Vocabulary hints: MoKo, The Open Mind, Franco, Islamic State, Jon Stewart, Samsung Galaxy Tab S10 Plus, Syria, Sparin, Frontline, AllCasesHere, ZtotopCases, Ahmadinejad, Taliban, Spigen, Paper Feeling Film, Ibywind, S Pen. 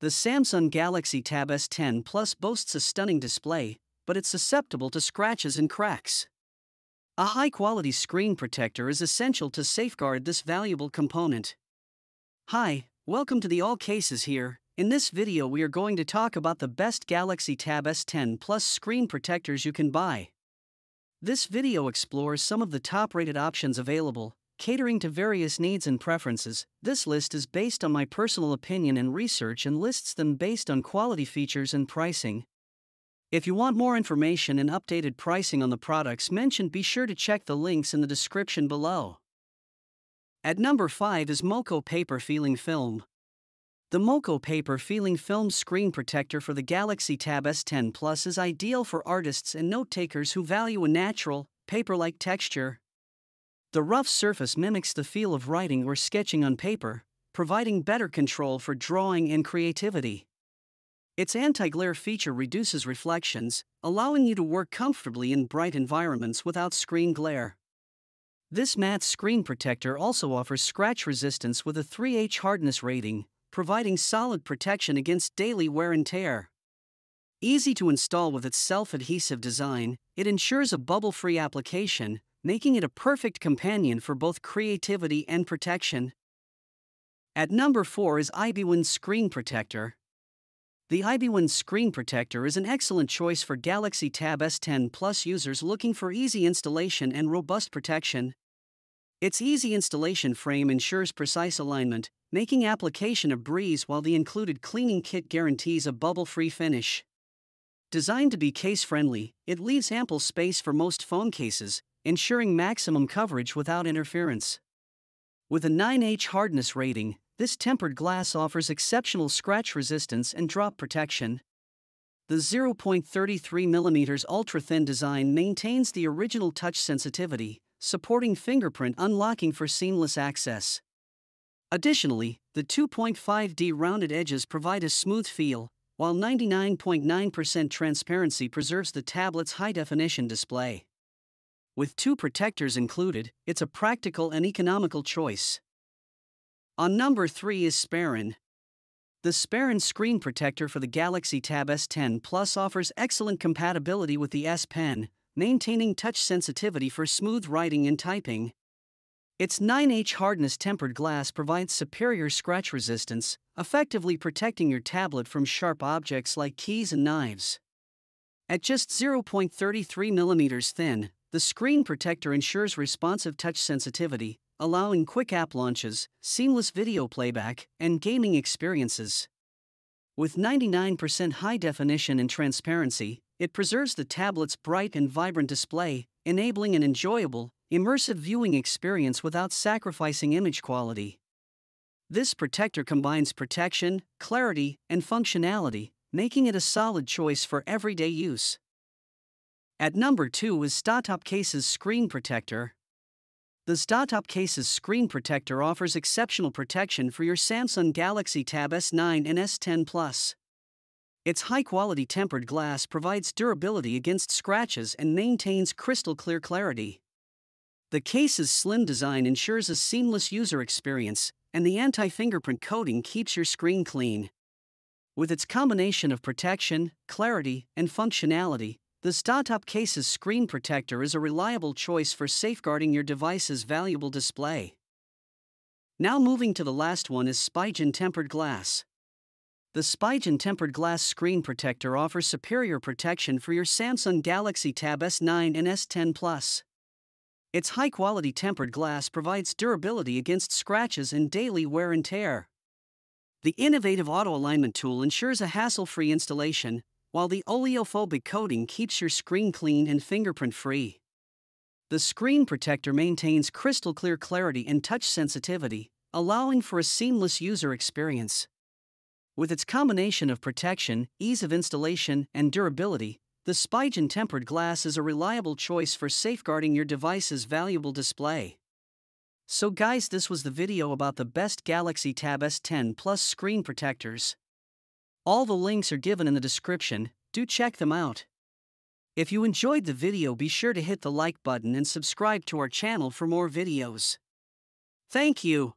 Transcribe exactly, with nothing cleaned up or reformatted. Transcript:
The Samsung Galaxy Tab S ten Plus boasts a stunning display, but it's susceptible to scratches and cracks. A high-quality screen protector is essential to safeguard this valuable component. Hi, welcome to the All Cases Here. In this video we are going to talk about the best Galaxy Tab S ten Plus screen protectors you can buy. This video explores some of the top-rated options available, catering to various needs and preferences. This list is based on my personal opinion and research and lists them based on quality, features and pricing. If you want more information and updated pricing on the products mentioned, be sure to check the links in the description below. At number five is MoKo Paper Feeling Film. The MoKo Paper Feeling Film screen protector for the Galaxy Tab S ten Plus is ideal for artists and note-takers who value a natural, paper-like texture. The rough surface mimics the feel of writing or sketching on paper, providing better control for drawing and creativity. Its anti-glare feature reduces reflections, allowing you to work comfortably in bright environments without screen glare. This matte screen protector also offers scratch resistance with a three H hardness rating, providing solid protection against daily wear and tear. Easy to install with its self-adhesive design, it ensures a bubble-free application, making it a perfect companion for both creativity and protection. At number four is Ibywind Screen Protector. The Ibywind Screen Protector is an excellent choice for Galaxy Tab S ten Plus users looking for easy installation and robust protection. Its easy installation frame ensures precise alignment, making application a breeze, while the included cleaning kit guarantees a bubble-free finish. Designed to be case-friendly, it leaves ample space for most phone cases, ensuring maximum coverage without interference. With a nine H hardness rating, this tempered glass offers exceptional scratch resistance and drop protection. The zero point three three millimeter ultra-thin design maintains the original touch sensitivity, supporting fingerprint unlocking for seamless access. Additionally, the two point five D rounded edges provide a smooth feel, while ninety-nine point nine percent transparency preserves the tablet's high-definition display. With two protectors included, it's a practical and economical choice. On number three is Sparin. The Sparin screen protector for the Galaxy Tab S ten Plus offers excellent compatibility with the S Pen, maintaining touch sensitivity for smooth writing and typing. Its nine H hardness tempered glass provides superior scratch resistance, effectively protecting your tablet from sharp objects like keys and knives. At just zero point three three millimeters thin, the screen protector ensures responsive touch sensitivity, allowing quick app launches, seamless video playback, and gaming experiences. With ninety-nine percent high definition and transparency, it preserves the tablet's bright and vibrant display, enabling an enjoyable, immersive viewing experience without sacrificing image quality. This protector combines protection, clarity, and functionality, making it a solid choice for everyday use. At number two is ZtotopCases Screen Protector. The ZtotopCases Screen Protector offers exceptional protection for your Samsung Galaxy Tab S nine and S ten Plus. Its high-quality tempered glass provides durability against scratches and maintains crystal-clear clarity. The case's slim design ensures a seamless user experience, and the anti-fingerprint coating keeps your screen clean. With its combination of protection, clarity, and functionality, the ZtotopCases screen protector is a reliable choice for safeguarding your device's valuable display. Now moving to the last one is Spigen tempered glass. The Spigen tempered glass screen protector offers superior protection for your Samsung Galaxy Tab S nine and S ten Plus. Its high-quality tempered glass provides durability against scratches and daily wear and tear. The innovative auto-alignment tool ensures a hassle-free installation, while the oleophobic coating keeps your screen clean and fingerprint-free. The screen protector maintains crystal-clear clarity and touch sensitivity, allowing for a seamless user experience. With its combination of protection, ease of installation, and durability, the Spigen tempered glass is a reliable choice for safeguarding your device's valuable display. So guys, this was the video about the best Galaxy Tab S ten Plus screen protectors. All the links are given in the description, do check them out. If you enjoyed the video, be sure to hit the like button and subscribe to our channel for more videos. Thank you.